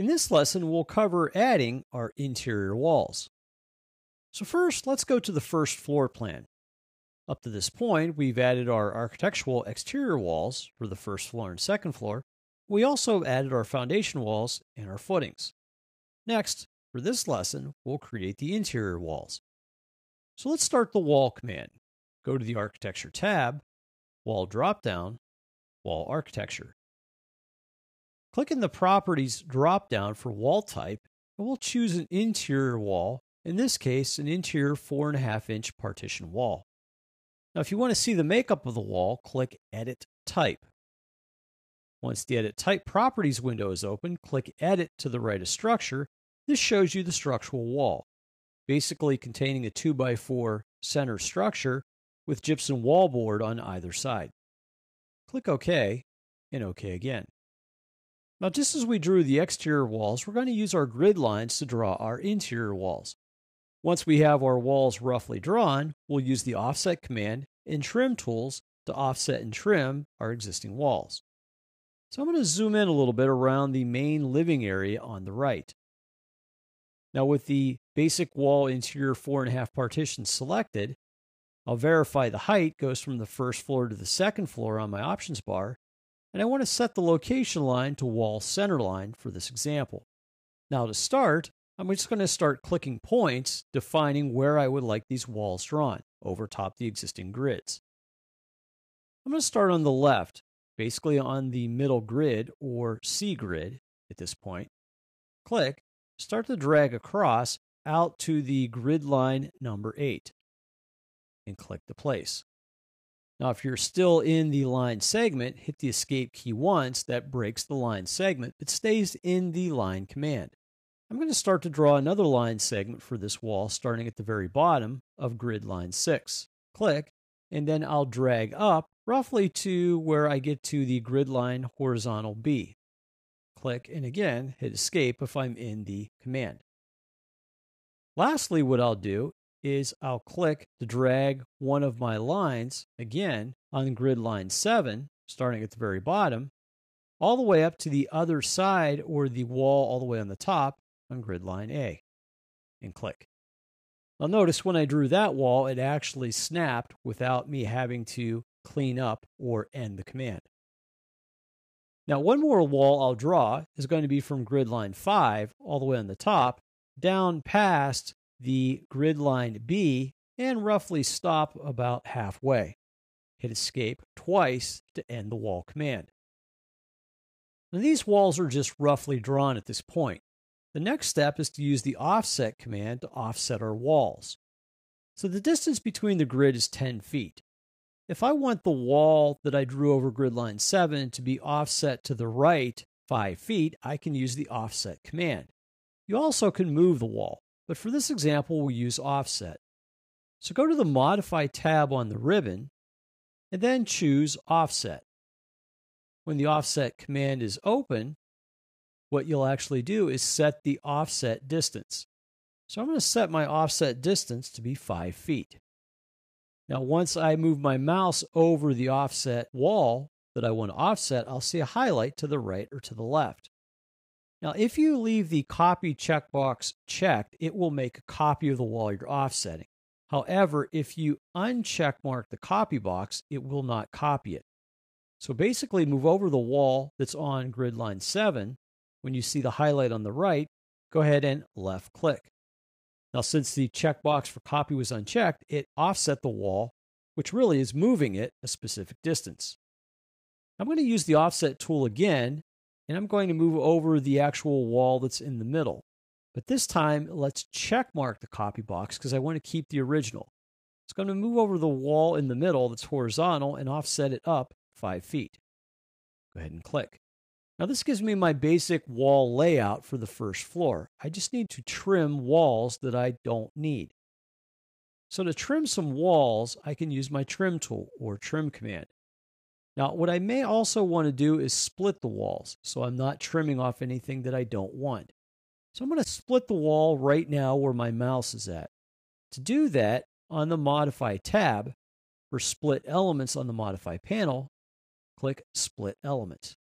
In this lesson, we'll cover adding our interior walls. So first, let's go to the first floor plan. Up to this point, we've added our architectural exterior walls for the first floor and second floor. We also added our foundation walls and our footings. Next, for this lesson, we'll create the interior walls. So let's start the wall command. Go to the Architecture tab, Wall dropdown, Wall Architecture. Click in the Properties drop-down for wall type, and we'll choose an interior wall, in this case, an interior 4.5-inch partition wall. Now, if you want to see the makeup of the wall, click Edit Type. Once the Edit Type Properties window is open, click Edit to the right of Structure. This shows you the structural wall, basically containing a 2x4 center structure with gypsum wallboard on either side. Click OK, and OK again. Now, just as we drew the exterior walls, we're going to use our grid lines to draw our interior walls. Once we have our walls roughly drawn, we'll use the Offset command and Trim tools to offset and trim our existing walls. So I'm going to zoom in a little bit around the main living area on the right. Now, with the basic wall interior 4.5 partition selected, I'll verify the height goes from the first floor to the second floor on my options bar. And I want to set the location line to wall center line for this example. Now to start, I'm just going to start clicking points, defining where I would like these walls drawn over top the existing grids. I'm going to start on the left, basically on the middle grid or C grid at this point. Click, start to drag across out to the grid line number 8 and click to place. Now, if you're still in the line segment, hit the escape key once. That breaks the line segment, but stays in the line command. I'm going to start to draw another line segment for this wall, starting at the very bottom of grid line 6. Click, and then I'll drag up roughly to where I get to the grid line horizontal B. Click, and again, hit escape if I'm in the command. Lastly, what I'll do is I'll click to drag one of my lines, again, on grid line 7, starting at the very bottom, all the way up to the other side or the wall all the way on the top on grid line A, and click. Now notice when I drew that wall, it actually snapped without me having to clean up or end the command. Now one more wall I'll draw is going to be from grid line 5, all the way on the top, down past the grid line B, and roughly stop about halfway. Hit escape twice to end the wall command. Now these walls are just roughly drawn at this point. The next step is to use the offset command to offset our walls. So the distance between the grid is 10 feet. If I want the wall that I drew over grid line 7 to be offset to the right 5 feet, I can use the offset command. You also can move the wall, but for this example, we'll use offset. So go to the Modify tab on the ribbon, and then choose Offset. When the Offset command is open, what you'll actually do is set the offset distance. So I'm going to set my offset distance to be 5 feet. Now, once I move my mouse over the offset wall that I want to offset, I'll see a highlight to the right or to the left. Now, if you leave the copy checkbox checked, it will make a copy of the wall you're offsetting. However, if you uncheckmark the copy box, it will not copy it. So basically, move over the wall that's on grid line 7. When you see the highlight on the right, go ahead and left click. Now, since the checkbox for copy was unchecked, it offset the wall, which really is moving it a specific distance. I'm going to use the offset tool again, and I'm going to move over the actual wall that's in the middle. But this time, let's check mark the copy box because I want to keep the original. It's going to move over the wall in the middle that's horizontal and offset it up 5 feet. Go ahead and click. Now this gives me my basic wall layout for the first floor. I just need to trim walls that I don't need. So to trim some walls, I can use my trim tool or trim command. Now, what I may also want to do is split the walls, so I'm not trimming off anything that I don't want. So I'm going to split the wall right now where my mouse is at. To do that, on the Modify tab, for Split Elements on the Modify panel, click Split Element.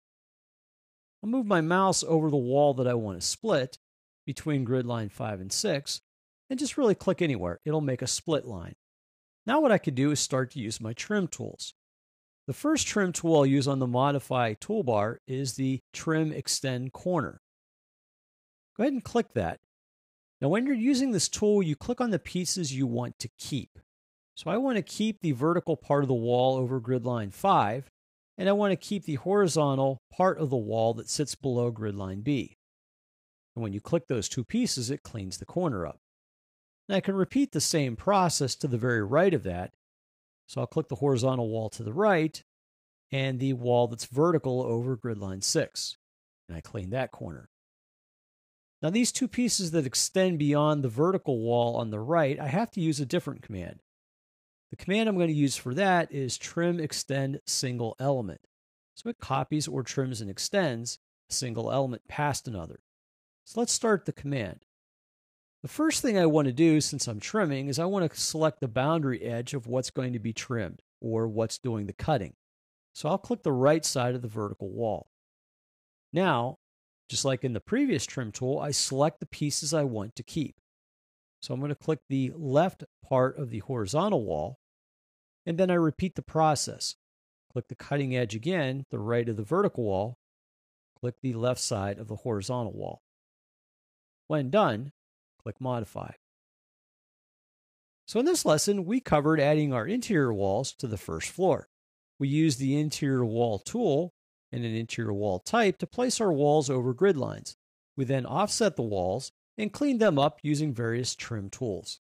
I'll move my mouse over the wall that I want to split between grid line 5 and 6, and just really click anywhere. It'll make a split line. Now what I could do is start to use my trim tools. The first trim tool I'll use on the Modify toolbar is the Trim Extend Corner. Go ahead and click that. Now when you're using this tool, you click on the pieces you want to keep. So I want to keep the vertical part of the wall over grid line 5, and I want to keep the horizontal part of the wall that sits below grid line B. And when you click those two pieces, it cleans the corner up. Now I can repeat the same process to the very right of that. So I'll click the horizontal wall to the right and the wall that's vertical over grid line 6. And I clean that corner. Now these two pieces that extend beyond the vertical wall on the right, I have to use a different command. The command I'm going to use for that is trim extend single element. So it copies or trims and extends a single element past another. So let's start the command. The first thing I want to do since I'm trimming is I want to select the boundary edge of what's going to be trimmed or what's doing the cutting. So I'll click the right side of the vertical wall. Now, just like in the previous trim tool, I select the pieces I want to keep. So I'm going to click the left part of the horizontal wall, and then I repeat the process. Click the cutting edge again, the right of the vertical wall, click the left side of the horizontal wall. When done, click Modify. So in this lesson, we covered adding our interior walls to the first floor. We used the interior wall tool and an interior wall type to place our walls over grid lines. We then offset the walls and cleaned them up using various trim tools.